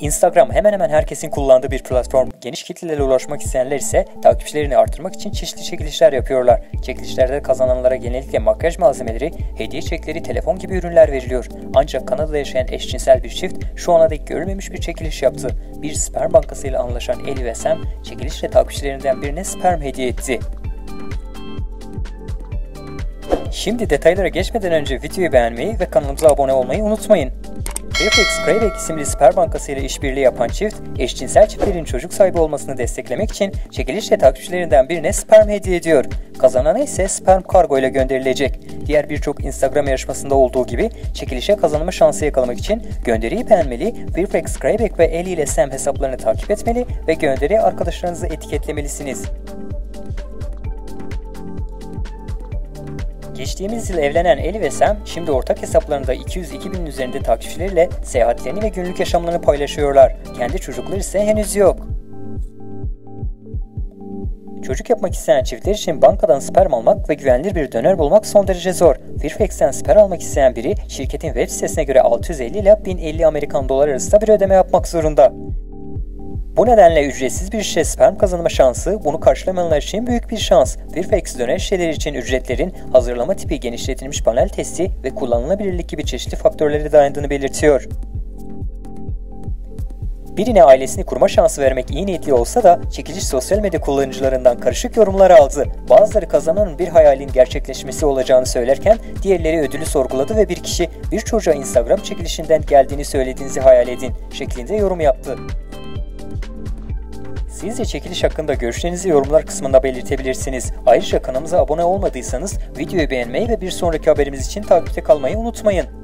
Instagram hemen hemen herkesin kullandığı bir platform. Geniş kitlelere ulaşmak isteyenler ise takipçilerini artırmak için çeşitli çekilişler yapıyorlar. Çekilişlerde kazananlara genellikle makyaj malzemeleri, hediye çekleri, telefon gibi ürünler veriliyor. Ancak Kanada'da yaşayan eşcinsel bir çift şu ana dek görülmemiş bir çekiliş yaptı. Bir sperm bankasıyla anlaşan Ellie ve Sam, çekilişle takipçilerinden birine sperm hediye etti. Şimdi detaylara geçmeden önce videoyu beğenmeyi ve kanalımıza abone olmayı unutmayın. Fairfax Cryobank isimli sperm bankası ile işbirliği yapan çift, eşcinsel çiftlerin çocuk sahibi olmasını desteklemek için çekilişle takipçilerinden birine sperm hediye ediyor. Kazanana ise sperm kargo ile gönderilecek. Diğer birçok Instagram yarışmasında olduğu gibi çekilişe kazanma şansı yakalamak için gönderiyi beğenmeli, Fairfax Cryobank ve Ellie ile Sam hesaplarını takip etmeli ve gönderiye arkadaşlarınızı etiketlemelisiniz. Geçtiğimiz yıl evlenen Ellie ve Sam şimdi ortak hesaplarında 202.000'in üzerinde takipçileriyle seyahatlerini ve günlük yaşamlarını paylaşıyorlar. Kendi çocukları ise henüz yok. Çocuk yapmak isteyen çiftler için bankadan sperm almak ve güvenilir bir donör bulmak son derece zor. Fairfax'ten sperm almak isteyen biri şirketin web sitesine göre 650 ile 1050 Amerikan dolar arasında bir ödeme yapmak zorunda. Bu nedenle ücretsiz bir şişe sperm kazanma şansı, bunu karşılamayanlar için büyük bir şans. Fairfax döner şişeleri için ücretlerin hazırlama tipi, genişletilmiş panel testi ve kullanılabilirlik gibi çeşitli faktörlere dayandığını belirtiyor. Birine ailesini kurma şansı vermek iyi niyetli olsa da çekiliş sosyal medya kullanıcılarından karışık yorumlar aldı. Bazıları kazananın bir hayalin gerçekleşmesi olacağını söylerken diğerleri ödülü sorguladı ve bir kişi "Bir çocuğa Instagram çekilişinden geldiğini söylediğinizi hayal edin" şeklinde yorum yaptı. Siz de çekiliş hakkında görüşlerinizi yorumlar kısmında belirtebilirsiniz. Ayrıca kanalımıza abone olmadıysanız videoyu beğenmeyi ve bir sonraki haberimiz için takipte kalmayı unutmayın.